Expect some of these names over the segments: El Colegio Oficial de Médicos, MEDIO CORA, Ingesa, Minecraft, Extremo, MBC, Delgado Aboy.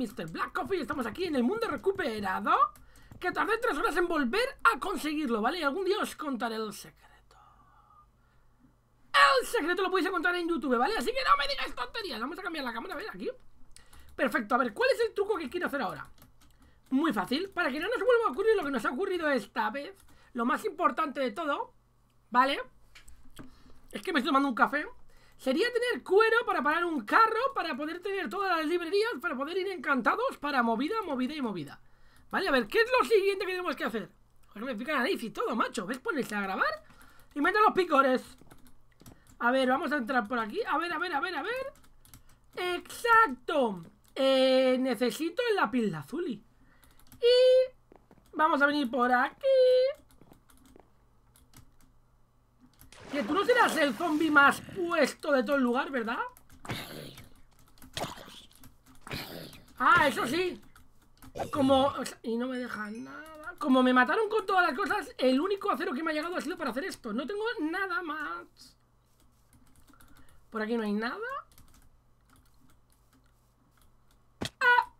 Mr. Black Coffee. Estamos aquí en el mundo recuperado, que tardé 3 horas en volver a conseguirlo, ¿vale? Y algún día os contaré el secreto. El secreto lo podéis encontrar en YouTube, ¿vale? Así que no me digáis tonterías. Vamos a cambiar la cámara, a ver, aquí. Perfecto, a ver, ¿cuál es el truco que quiero hacer ahora? Muy fácil, para que no nos vuelva a ocurrir lo que nos ha ocurrido esta vez. Lo más importante de todo, ¿vale? Es que me estoy tomando un café. Sería tener cuero para parar un carro, para poder tener todas las librerías, para poder ir encantados, para movida, movida y movida. Vale, a ver, ¿qué es lo siguiente que tenemos que hacer? Porque me pica la nariz y todo, macho. ¿Ves? Ponerse a grabar y meter los picores. A ver, vamos a entrar por aquí. A ver, a ver, a ver, a ver. ¡Exacto! Necesito el lápiz lazuli. Y vamos a venir por aquí. Que tú no serás el zombie más puesto de todo el lugar, ¿verdad? Ah, eso sí. Como... o sea, y no me dejan nada. Como me mataron con todas las cosas, el único acero que me ha llegado ha sido para hacer esto. No tengo nada más. Por aquí no hay nada. ¡Ah!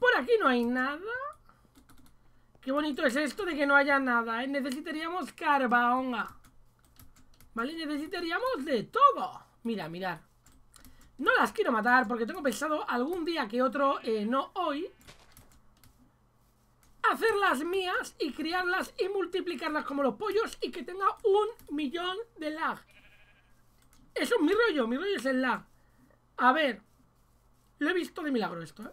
Por aquí no hay nada. Qué bonito es esto de que no haya nada, ¿eh? Necesitaríamos carbón. Vale, necesitaríamos de todo. Mira, mirad. No las quiero matar porque tengo pensado algún día que otro, no hoy, hacerlas mías y criarlas y multiplicarlas como los pollos y que tenga 1.000.000 de lag. Eso es mi rollo es el lag. A ver, lo he visto de milagro esto, ¿eh?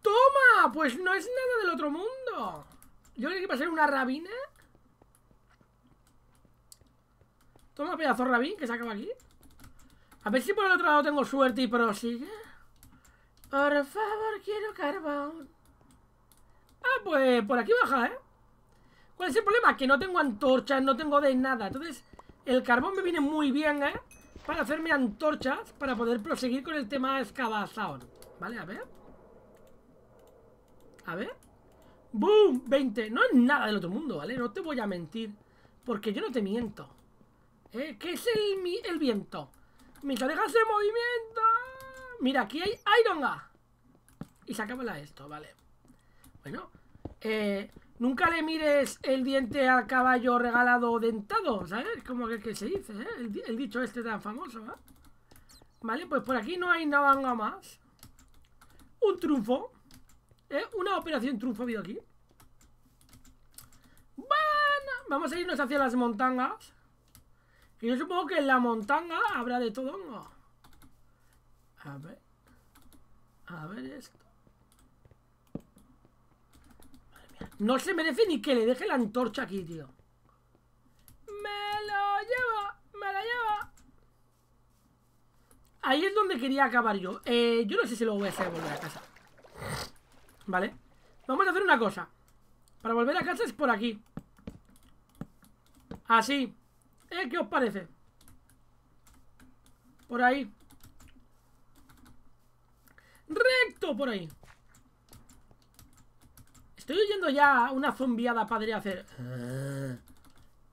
¡Toma! Pues no es nada del otro mundo. Yo creo que va a ser una rabina. Toma pedazo rabín, que se acaba aquí. A ver si por el otro lado tengo suerte y prosigue. Por favor, quiero carbón. Ah, pues por aquí baja, ¿eh? ¿Cuál es el problema? Que no tengo antorchas, no tengo de nada. Entonces, el carbón me viene muy bien, ¿eh? Para hacerme antorchas, para poder proseguir con el tema excavación. Vale, a ver. A ver. ¡Boom! 20. No es nada del otro mundo, ¿vale? No te voy a mentir. Porque yo no te miento. ¿Qué es el viento? ¡Mis orejas de movimiento! Mira, aquí hay Iron A. Y se acaba esto, ¿vale? Bueno. Nunca le mires el diente al caballo regalado dentado, ¿sabes? Como que se dice, ¿eh? El dicho este tan famoso, ¿eh? Vale, pues por aquí no hay nada más. Un triunfo. Una operación triunfo ha habido aquí. Bueno, vamos a irnos hacia las montañas. Y yo supongo que en la montaña habrá de todo, ¿no? A ver esto. Madre mía. No se merece ni que le deje la antorcha aquí, tío. Me lo llevo, me la llevo. Ahí es donde quería acabar yo. Yo no sé si lo voy a hacer volver a casa. Vale, vamos a hacer una cosa. Para volver a casa es por aquí. Así. ¿Qué os parece? Por ahí. Recto por ahí. Estoy oyendo ya una zombiada padre hacer.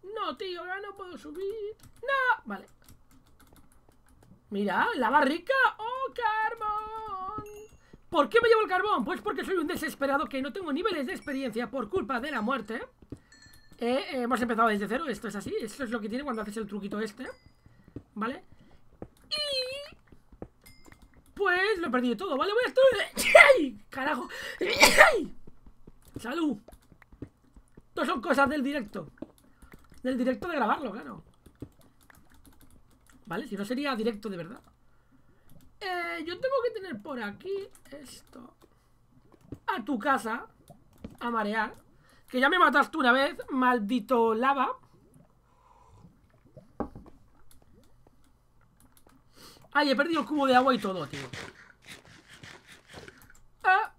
No, tío, ahora no puedo subir. No, vale. Mira, la barrica. ¡Oh, carbón! ¿Por qué me llevo el carbón? Pues porque soy un desesperado que no tengo niveles de experiencia por culpa de la muerte. Hemos empezado desde cero, esto es así. Esto es lo que tiene cuando haces el truquito este. ¿Vale? Y... pues lo he perdido todo, ¿vale? Voy a estar... ¡ay! ¡Carajo! ¡Ay! ¡Salud! Todo son cosas del directo. Del directo de grabarlo, claro. ¿Vale? Si no sería directo de verdad. Yo tengo que tener por aquí esto. A tu casa. A marear. Que ya me mataste una vez, maldito lava. Ay, he perdido el cubo de agua y todo, tío. Ah.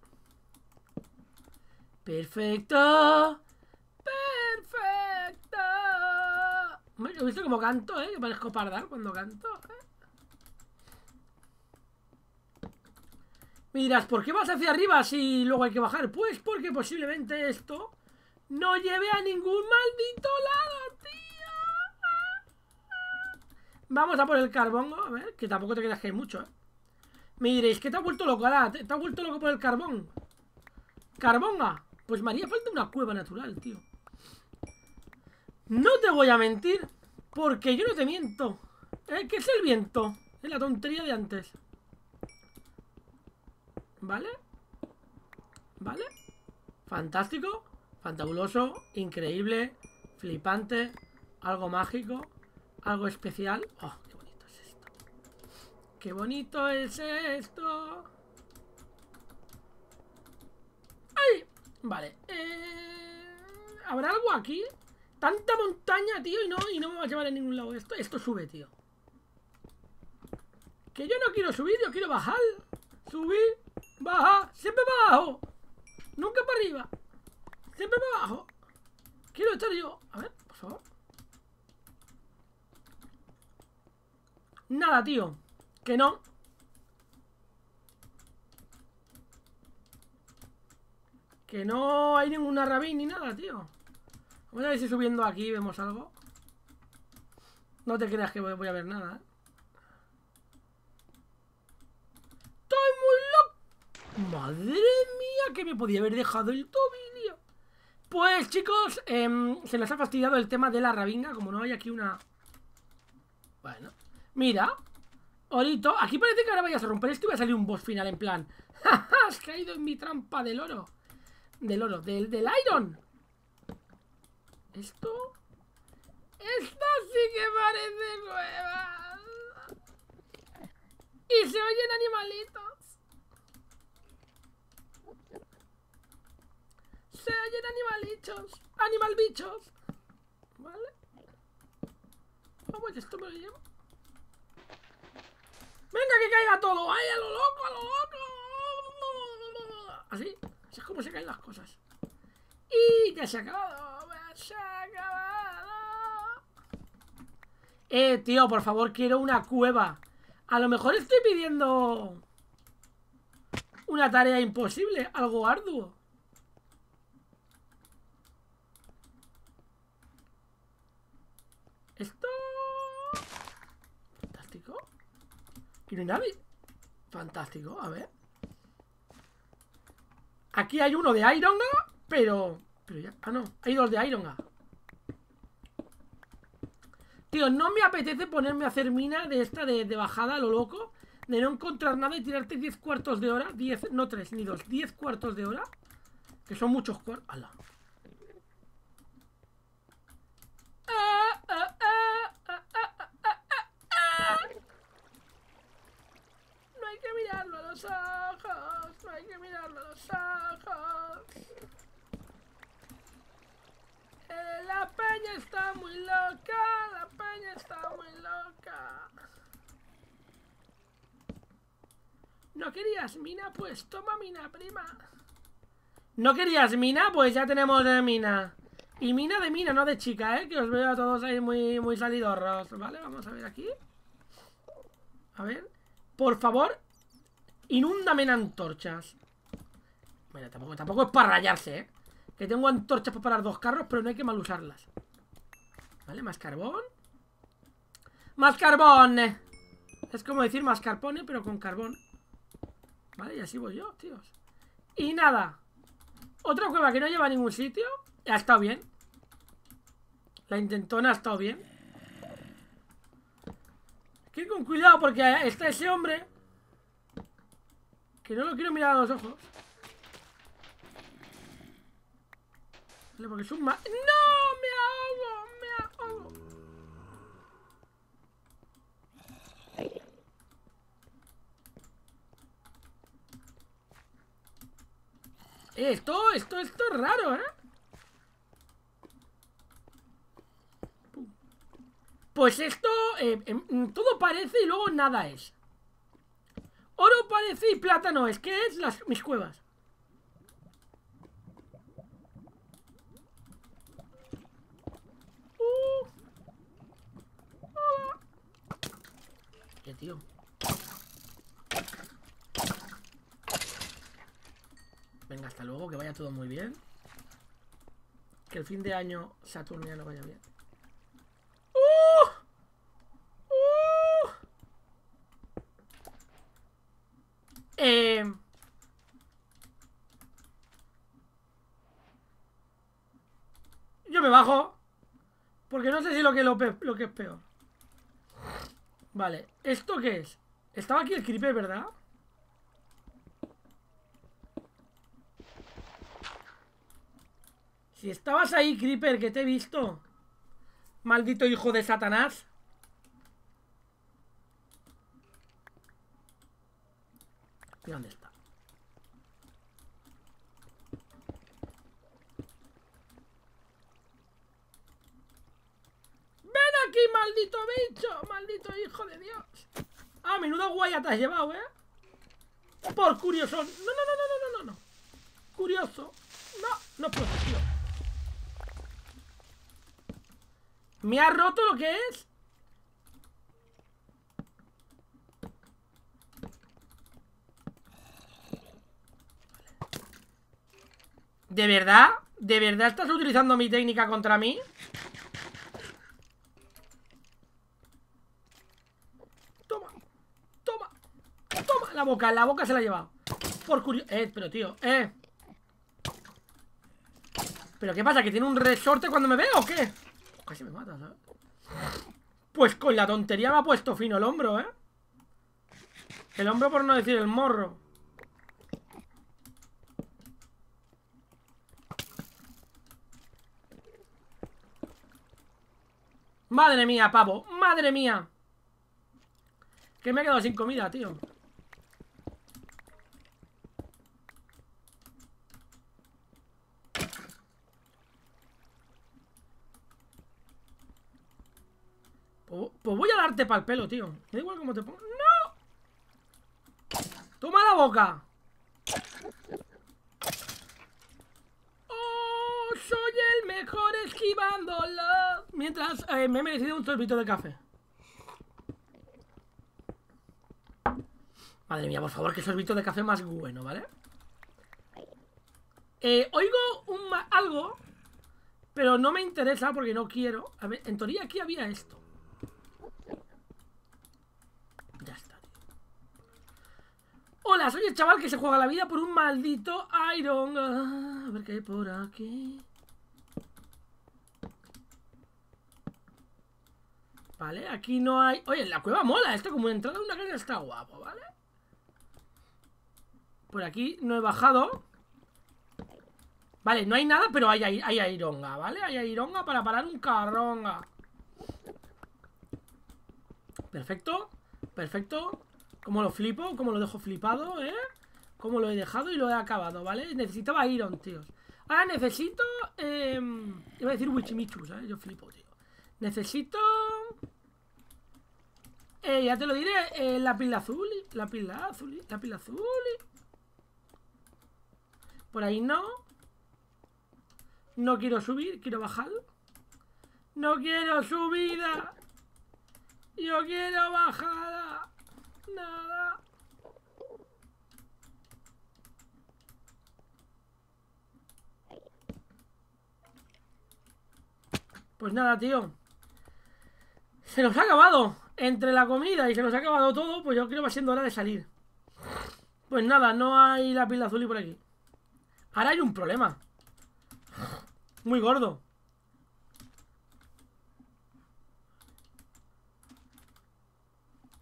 Perfecto. Perfecto. ¿Has visto cómo canto, eh? Que parezco pardal cuando canto, ¿eh? Me dirás, ¿por qué vas hacia arriba si luego hay que bajar? Pues porque posiblemente esto no lleve a ningún maldito lado, tío. Vamos a por el carbón. A ver, que tampoco te creas que hay mucho, ¿eh? Me diréis, ¿qué te has vuelto loco, Alá? ¿Te has vuelto loco por el carbón? ¿Carbonga? Pues me haría falta una cueva natural, tío. No te voy a mentir, porque yo no te miento. ¿Qué es el viento? Es la tontería de antes. ¿Vale? ¿Vale? Fantástico, fantabuloso, increíble, flipante, algo mágico, algo especial. ¡Oh, qué bonito es esto! ¡Qué bonito es esto! ¡Ay! Vale. ¿Habrá algo aquí? Tanta montaña, tío, y no me va a llevar a ningún lado esto. Esto sube, tío. Que yo no quiero subir, yo quiero bajar. Subir, bajar, siempre para abajo. Nunca para arriba. Siempre para abajo. Quiero estar yo. A ver, por favor. Nada, tío. Que no. Que no hay ninguna rabia ni nada, tío. Vamos a ver si subiendo aquí vemos algo. No te creas que voy a ver nada, ¿eh? ¡Estoy muy loco! ¡Madre mía! Que me podía haber dejado el tobillo. Pues, chicos, se nos ha fastidiado el tema de la rabinga. Como no hay aquí una... Bueno, mira. Orito, aquí parece que ahora vayas a romper esto y va a salir un boss final en plan ¡jaja! Has caído en mi trampa del oro. Del oro, del iron. ¿Esto? ¡Esto sí que parece cueva! ¡Y se oyen animalitos! ¡Se oyen animalitos! ¡Animalbichos! ¿Vale? Vamos, esto me lo llevo. ¡Venga, que caiga todo! ¡Ay, a lo loco, a lo loco! Así, así es como se caen las cosas. ¡Y ya se ha acabado! Se ha acabado. Tío, por favor, quiero una cueva. A lo mejor estoy pidiendo una tarea imposible, algo arduo. Esto... Fantástico. ¿Y no hay nadie? Fantástico, a ver. Aquí hay uno de Iron, ¿no? Pero ya... Ah, no. Hay dos de Iron. Tío, no me apetece ponerme a hacer mina de esta de bajada a lo loco. De no encontrar nada y tirarte 10 cuartos de hora. 10, no 3 ni 2. 10 cuartos de hora. Que son muchos cuartos. ¡Hala! No hay que mirarlo a los ojos. No hay que mirarlo a los ojos. La peña está muy loca, la peña está muy loca. ¿No querías mina? Pues toma mina, prima. ¿No querías mina? Pues ya tenemos mina. Y mina de no de chica, ¿eh? Que os veo a todos ahí muy, muy salidorros. Vale, vamos a ver aquí. A ver. Por favor, inúndame en antorchas. Mira, tampoco es para rayarse, ¿eh? Que tengo antorchas para parar dos carros, pero no hay que mal usarlas. Vale, más carbón. ¡Más carbón! Es como decir mascarpone, pero con carbón. Vale, y así voy yo, tíos. Y nada. Otra cueva que no lleva a ningún sitio. Ha estado bien. La intentona ha estado bien. Hay que ir con cuidado porque está ese hombre. Que no lo quiero mirar a los ojos. Porque es un ¡No! ¡Me ahogo! ¡Me ahogo! Esto es raro, ¿eh? Pues esto... todo parece y luego nada es. Oro parece y plata no es. ¿Qué es? Mis cuevas. Tío. Venga, hasta luego, que vaya todo muy bien. Que el fin de año saturniano vaya bien. me bajo, porque no sé si lo que es peor. Vale, ¿esto qué es? Estaba aquí el creeper, ¿verdad? Si estabas ahí, creeper, que te he visto. Maldito hijo de Satanás. ¿Y dónde está? ¡Ven aquí, maldito bicho! ¡Maldito hijo de Dios! ¡Ah, menuda guaya te has llevado, eh! Por curioso. No, no, no, no, no, no, no. Curioso. No, no puedo, tío. ¿Me ha roto lo que es? ¿De verdad? ¿De verdad estás utilizando mi técnica contra mí? Toma, toma, toma. La boca se la ha llevado. Por curioso. Pero tío, ¿pero qué pasa? ¿Que tiene un resorte cuando me ve o qué? Casi me mata, ¿sabes? Pues con la tontería me ha puesto fino el hombro, ¿eh? El hombro por no decir el morro. Madre mía, pavo, madre mía. Que me he quedado sin comida, tío. Pues voy a darte pa'l pelo, tío. Da igual como te pongo. ¡No! ¡Toma la boca! ¡Oh! ¡Soy el mejor esquivándola! Mientras me he merecido un sorbito de café. Madre mía, por favor, qué sorbito de café más bueno, ¿vale? Oigo algo, pero no me interesa porque no quiero. A ver, en teoría aquí había esto. Ya está. Hola, soy el chaval que se juega la vida por un maldito iron. A ver qué hay por aquí. Vale, aquí no hay... Oye, la cueva mola. Esto como entrada a una casa está guapo, ¿vale? Por aquí no he bajado. Vale, no hay nada, pero hay ironga, ¿vale? Hay ironga para parar un carronga. Perfecto. Perfecto, como lo flipo, como lo dejo flipado, como lo he dejado y lo he acabado, ¿vale? Necesitaba iron, tíos. Ahora necesito, iba a decir wichimichu, ¿sabes? Yo flipo, tío. Necesito, ya te lo diré, la pila azul, la pila azul, la pila azul. Por ahí no. No quiero subir, quiero bajar. No quiero subida. Yo quiero bajada. Nada. Pues nada, tío. Se nos ha acabado. Entre la comida y se nos ha acabado todo, pues yo creo que va siendo hora de salir. Pues nada, no hay la pila azul y por aquí. Ahora hay un problema. Muy gordo.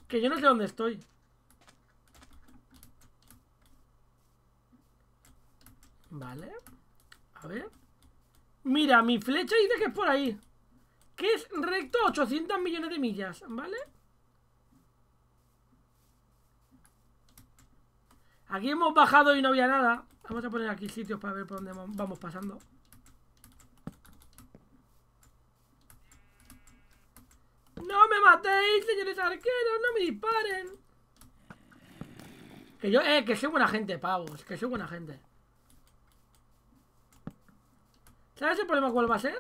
Que yo no sé dónde estoy. Vale. A ver. Mira, mi flecha dice que es por ahí. Que es recto 800 millones de millas. ¿Vale? Aquí hemos bajado y no había nada. Vamos a poner aquí sitios para ver por dónde vamos pasando. ¡No me matéis, señores arqueros! ¡No me disparen! Que yo... que soy buena gente, pavos. Que soy buena gente. ¿Sabes el problema cuál va a ser?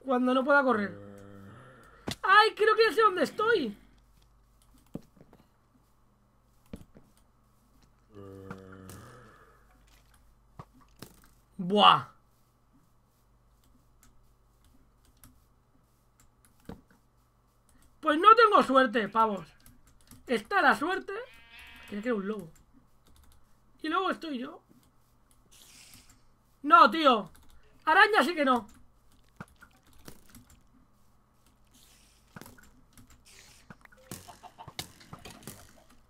Cuando no pueda correr. ¡Ay! Creo que ya sé dónde estoy. ¡Buah! Pues no tengo suerte, pavos. Está la suerte. Tiene que ser un lobo. Y luego estoy yo. No, tío. Araña sí que no.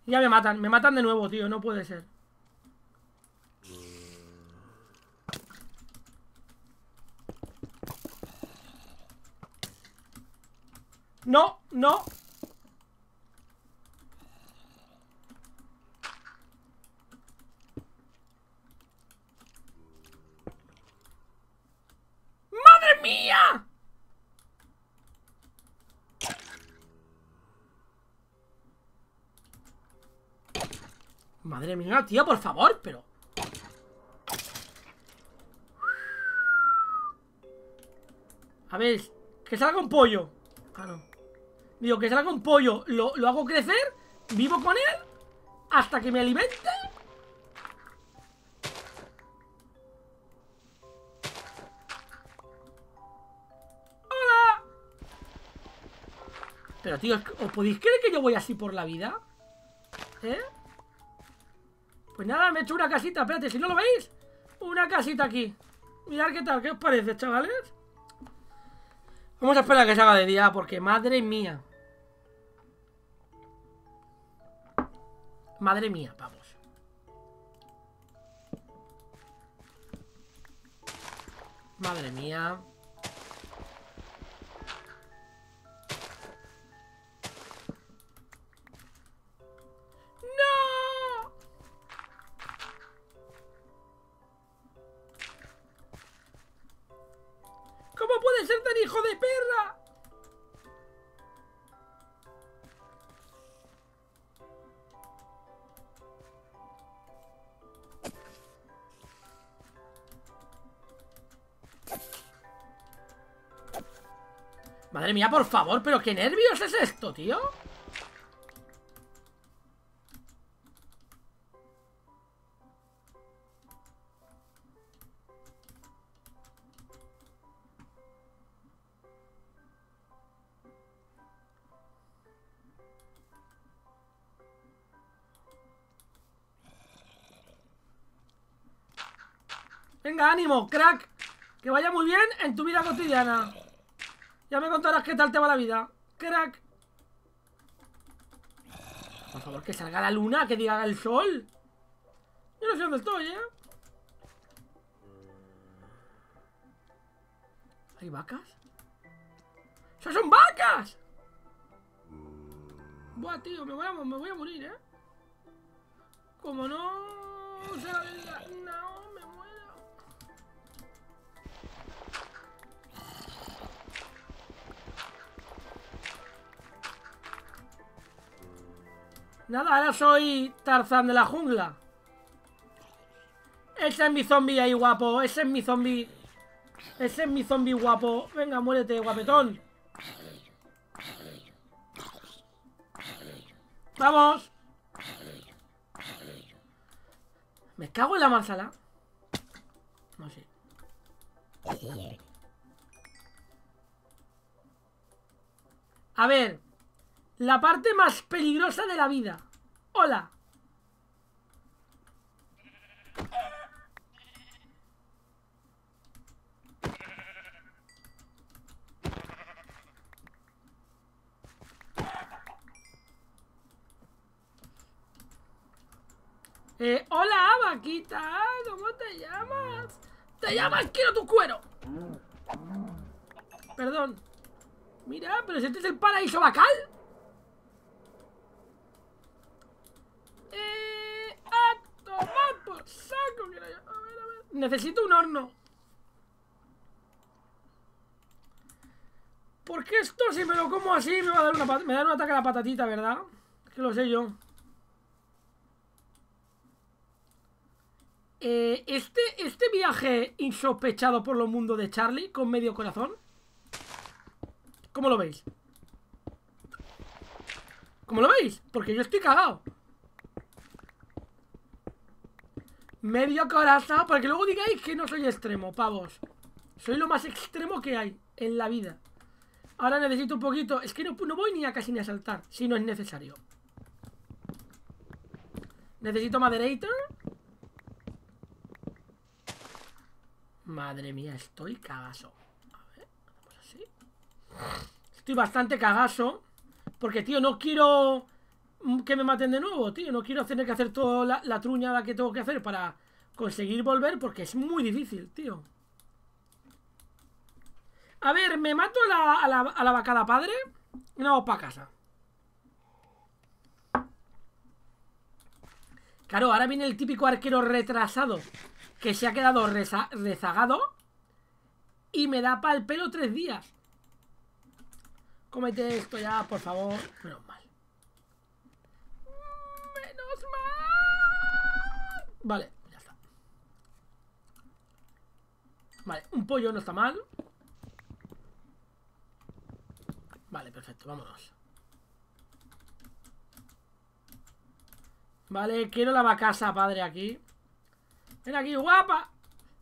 Ya me matan de nuevo, tío, no puede ser. No, no. ¡Madre mía! Madre mía, tío, por favor, pero... A ver, que salga un pollo. Ah, no. Digo, que salga un pollo, lo hago crecer, vivo con él hasta que me alimente. ¡Hola! Pero, tío, ¿os podéis creer que yo voy así por la vida? ¿Eh? Pues nada, me he hecho una casita, espérate, si no lo veis, una casita aquí. Mirad qué tal, ¿qué os parece, chavales? Vamos a esperar a que se haga de día, porque madre mía. Madre mía, vamos. Madre mía. ¡No! ¿Cómo puede ser tan hijo de perra? Madre mía, por favor, pero qué nervios es esto, tío. Venga, ánimo, crack. Que vaya muy bien en tu vida cotidiana. Ya me contarás qué tal te va la vida, crack. Por favor, que salga la luna, que diga el sol. Yo no sé dónde estoy, ¿eh? ¿Hay vacas? ¡Eso son vacas! Buah, tío, me voy a morir, ¿eh? Como no... O sea, no, me muero. Nada, ahora soy Tarzán de la jungla. Ese es mi zombie ahí, guapo. Ese es mi zombie. Ese es mi zombie guapo. Venga, muérete, guapetón. ¡Vamos! Me cago en la manzana. No sé. A ver. La parte más peligrosa de la vida. Hola. Hola, vaquita. ¿Cómo te llamas? Te llamas Quiero tu cuero. Perdón. Mira, pero si este es el paraíso vacal. A tomar por saco. A ver, a ver. Necesito un horno. Porque esto, si me lo como así, me va a dar me da un ataque a la patatita, ¿verdad? Que lo sé yo. Este viaje insospechado por los mundos de Charlie con medio corazón. ¿Cómo lo veis? ¿Cómo lo veis? Porque yo estoy cagado. Medio corazón, para que luego digáis que no soy extremo, pavos. Soy lo más extremo que hay en la vida. Ahora necesito un poquito. Es que no voy ni a casi ni a saltar, si no es necesario. Necesito Maderator. Madre mía, estoy cagazo. A ver, hacemos así. Estoy bastante cagazo. Porque, tío, no quiero que me maten de nuevo, tío. No quiero tener que hacer toda la truña la que tengo que hacer para conseguir volver, porque es muy difícil, tío. A ver, ¿me mato a la bacala padre? No, para casa. Claro, ahora viene el típico arquero retrasado que se ha quedado rezagado y me da pa'l pelo 3 días. Cómete esto ya, por favor. Menos mal. Menos mal. Vale, ya está. Vale, un pollo no está mal. Vale, perfecto, vámonos. Vale, quiero la bacasa, padre, aquí. Ven aquí, guapa.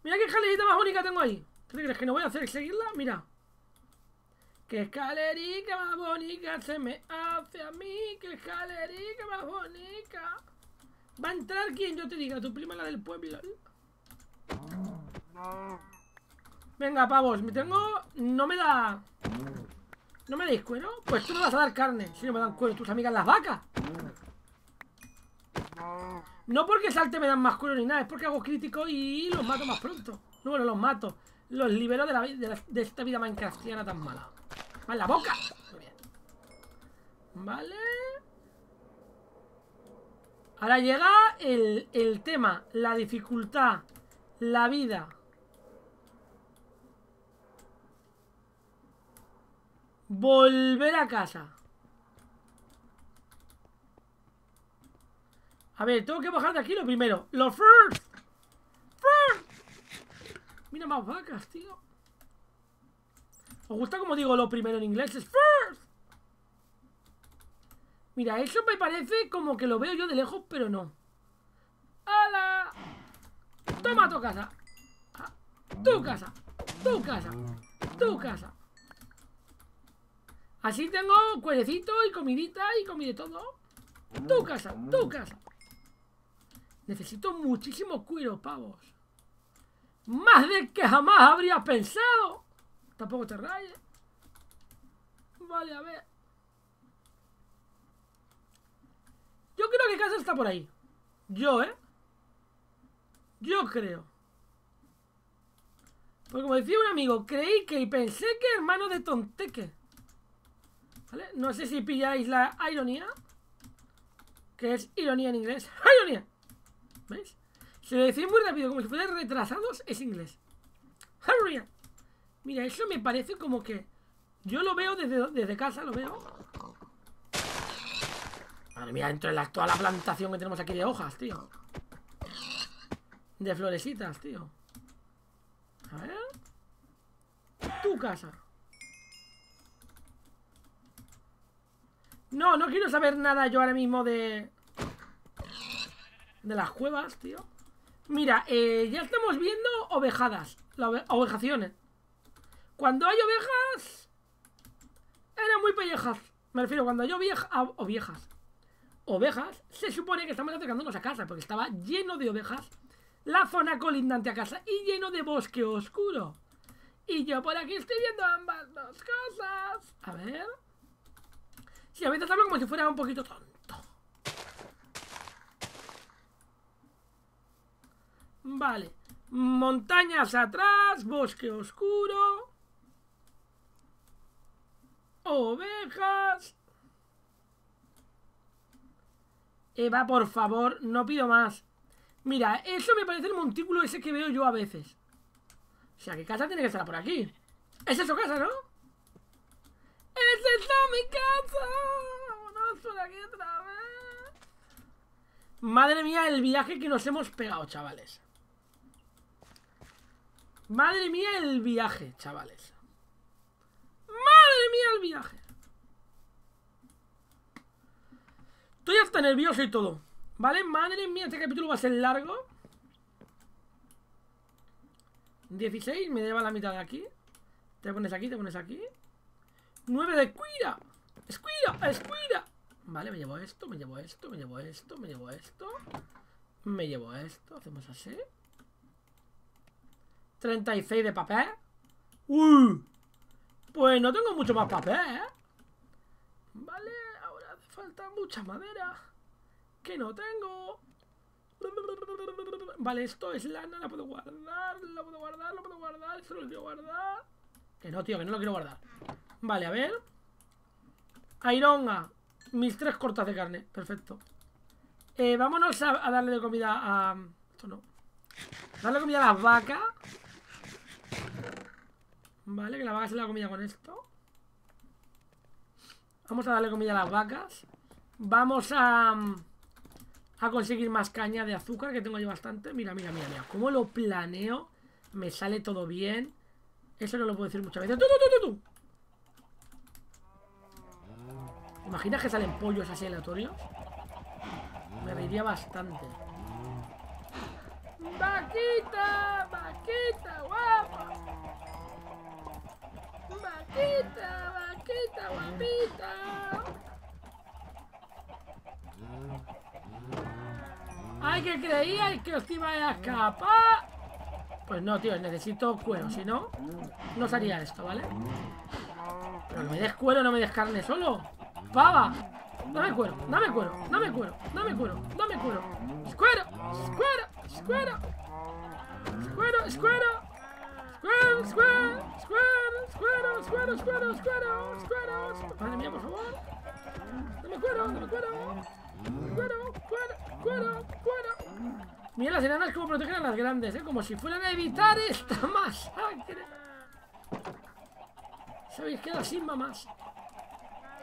Mira qué escalerita más bonita tengo ahí. ¿Qué te crees que no voy a hacer? ¿Seguirla? Mira. Qué escalerita más bonita se me hace a mí. Qué escalerita más bonita. Va a entrar quien yo te diga, tu prima la del pueblo. Venga, pavos, me tengo... No me da... ¿No me dais cuero? Pues tú me vas a dar carne. Si no me dan cuero tus amigas las vacas. No porque salte me dan más cuero ni nada. Es porque hago crítico y los mato más pronto. No, bueno, los mato. Los libero de esta vida minecraftiana tan mala. ¡Más la boca! Muy bien. Vale. Ahora llega el tema. La dificultad. La vida. Volver a casa. A ver, tengo que bajar de aquí lo primero. Lo first. Mira más vacas, tío. ¿Os gusta como digo lo primero en inglés? Es first. Mira, eso me parece como que lo veo yo de lejos, pero no. ¡Hala! Toma tu casa. Tu casa. Tu casa. Tu casa. Así tengo cuerecito y comidita y comí de todo. Tu casa, tu casa. Necesito muchísimo cuero, pavos. Más del que jamás habrías pensado. Tampoco te rayes. Vale, a ver. Yo creo que casa está por ahí. Yo, ¿eh? Yo creo. Porque como decía un amigo, creí que y pensé que hermano de Tonteque. ¿Vale? No sé si pilláis la ironía, que es ironía en inglés. ¡Ironía! ¿Veis? Se lo decís muy rápido, como si fueran retrasados, es inglés. ¡Ironía! Mira, eso me parece como que... Yo lo veo desde casa, lo veo. Madre mía, dentro de toda la plantación que tenemos aquí de hojas, tío. De florecitas, tío. A ver... Tu casa. No, no quiero saber nada yo ahora mismo de las cuevas, tío. Mira, ya estamos viendo ovejadas. Ovejaciones. Cuando hay ovejas eran muy pellejas. Me refiero, cuando hay ovejas, se supone que estamos acercándonos a casa, porque estaba lleno de ovejas la zona colindante a casa y lleno de bosque oscuro. Y yo por aquí estoy viendo ambas dos cosas. A ver... Sí, a veces hablo como si fuera un poquito tonto. Vale. Montañas atrás, bosque oscuro. Ovejas. Eva, por favor, no pido más. Mira, eso me parece el montículo ese que veo yo a veces. O sea, que casa tiene que estar por aquí. Es eso casa, ¿no? ¡Esa es mi casa! ¡Vámonos por aquí otra vez! Madre mía, el viaje que nos hemos pegado, chavales. Madre mía, el viaje, chavales. Madre mía, el viaje. Estoy hasta nervioso y todo. ¿Vale? Madre mía, este capítulo va a ser largo. 16, me lleva la mitad de aquí. Te pones aquí, te pones aquí. 9 de cuida. Escuida, escuida. Vale, me llevo esto, me llevo esto, me llevo esto, me llevo esto. Me llevo esto, hacemos así. 36 de papel. ¡Uy! Pues no tengo mucho más papel, ¿eh? Vale, ahora hace falta mucha madera, que no tengo. Vale, esto es lana, la puedo guardar. La puedo guardar, la puedo guardar. Esto lo quiero guardar. Que no, tío, que no lo quiero guardar. Vale, a ver. Ironga. Mis 3 cortas de carne, perfecto. Vámonos a darle de comida a... Esto no. Darle comida a las vacas. Vale, que la vaca se la comida con esto. Vamos a darle comida a las vacas. Vamos a conseguir más caña de azúcar, que tengo yo bastante. Mira, mira, mira, mira. Como lo planeo, me sale todo bien. Eso no lo puedo decir muchas veces. ¡Tú! ¿Imaginas que salen pollos así aleatorios? Me reiría bastante. ¡Vaquita! ¡Vaquita guapa! ¡Vaquita! ¡Vaquita guapita! ¡Ay, que creíais que os iba a escapar! Pues no, tío, necesito cuero. Si no, no salía esto, ¿vale? Pero no me des cuero, no me des carne solo. ¡Pava! ¡Dame cuero! ¡Dame cuero! ¡Dame cuero! ¡Dame cuero! ¡Dame cuero! ¡Escuero! ¡Escuero! ¡Escuero! ¡Escuero! ¡Escuero! ¡Escuero! ¡Escuero! ¡Escuero! ¡Escuero! ¡Escuero! ¡Escuero! ¡Escuero! ¡Madre mía, por favor! ¡Dame cuero! ¡Dame cuero! ¡Cuero! ¡Cuero! ¡Cuero! ¡Cuero! Mira las enanas como protegen a las grandes, ¿eh? Como si fueran a evitar esta masacre. Se habéis quedado sin mamás.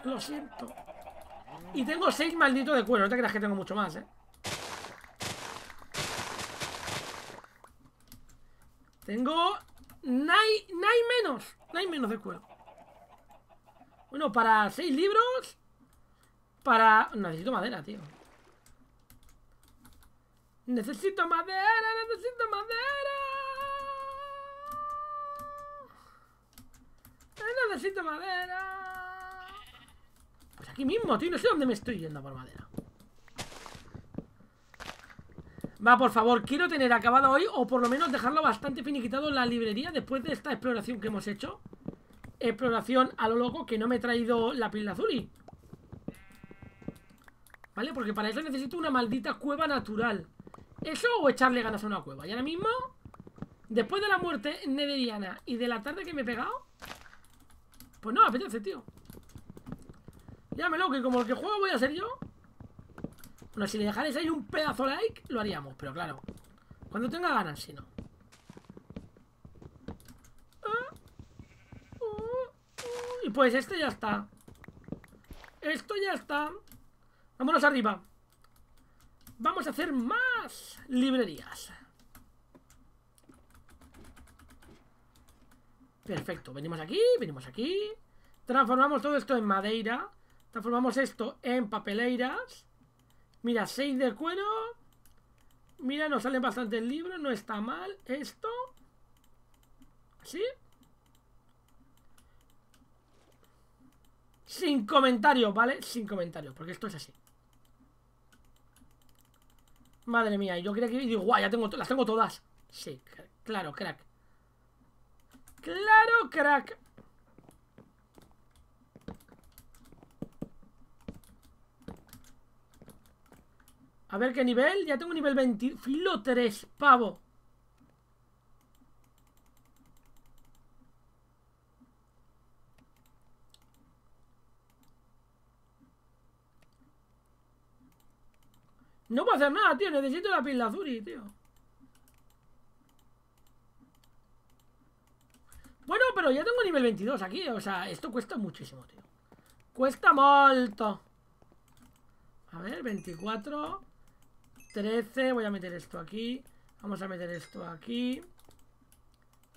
Lo siento. Y tengo 6 malditos de cuero. No te creas que tengo mucho más, ¿eh? Tengo... No hay menos de cuero. Bueno, para 6 libros. Para... Necesito madera, tío. Necesito madera. Necesito madera. Necesito madera. Pues aquí mismo, tío, no sé dónde me estoy yendo por madera. Va, por favor, quiero tener acabado hoy, o por lo menos dejarlo bastante finiquitado, la librería después de esta exploración que hemos hecho. Exploración a lo loco, que no me he traído la pila azul. ¿Vale? Porque para eso necesito una maldita cueva natural. Eso o echarle ganas a una cueva. Y ahora mismo, después de la muerte nederiana y de la tarde que me he pegado, pues no me apetece, tío. Llámelo, que como el que juego voy a ser yo. Bueno, si le dejáis ahí un pedazo like, lo haríamos, pero claro, cuando tenga ganas, si no. Y pues este ya está. Esto ya está. Vámonos arriba. Vamos a hacer más librerías. Perfecto, venimos aquí, venimos aquí. Transformamos todo esto en madera. Transformamos esto en papeleiras. Mira, 6 de cuero. Mira, nos salen bastantes libros. No está mal esto. ¿Sí? Sin comentarios, ¿vale? Sin comentarios, porque esto es así. Madre mía, yo creo que... Digo, guau, ya tengo... Las tengo todas. Sí, claro, crack. Claro, crack. A ver qué nivel, ya tengo nivel 20. Filo 3, pavo. No puedo hacer nada, tío, necesito la pila azul, tío. Bueno, pero ya tengo nivel 22 aquí, o sea, esto cuesta muchísimo, tío. Cuesta molto. A ver, 24... 13, voy a meter esto aquí. Vamos a meter esto aquí.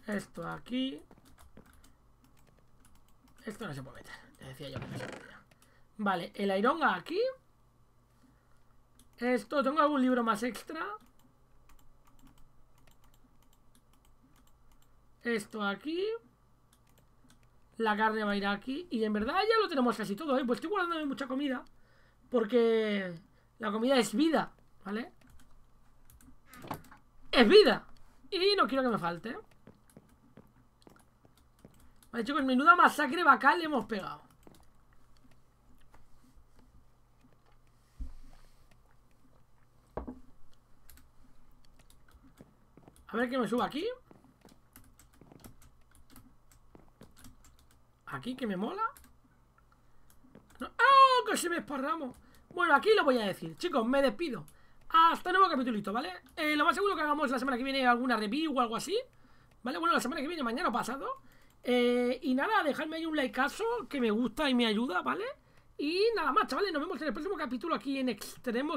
Esto aquí. Esto no se puede meter. Te decía yo que no se podía. Vale, el ironga aquí. Esto, ¿tengo algún libro más extra? Esto aquí. La carne va a ir aquí. Y en verdad ya lo tenemos casi todo, ¿eh? Pues estoy guardándome mucha comida, porque la comida es vida. ¿Vale? ¡Es vida! Y no quiero que me falte. Vale, chicos, menuda masacre vacal hemos pegado. A ver que me suba aquí. Aquí, que me mola. No. ¡Oh! Que se me esparramos. Bueno, aquí lo voy a decir. Chicos, me despido. Hasta nuevo capitulito, ¿vale? Lo más seguro que hagamos la semana que viene alguna review o algo así, ¿vale? Bueno, la semana que viene, mañana o pasado. Y nada, dejadme ahí un likeazo que me gusta y me ayuda, ¿vale? Y nada más, chavales, nos vemos en el próximo capítulo aquí en Extremo.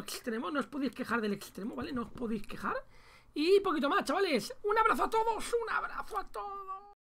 No os podéis quejar del Extremo, ¿vale? No os podéis quejar. Y poquito más, chavales. Un abrazo a todos.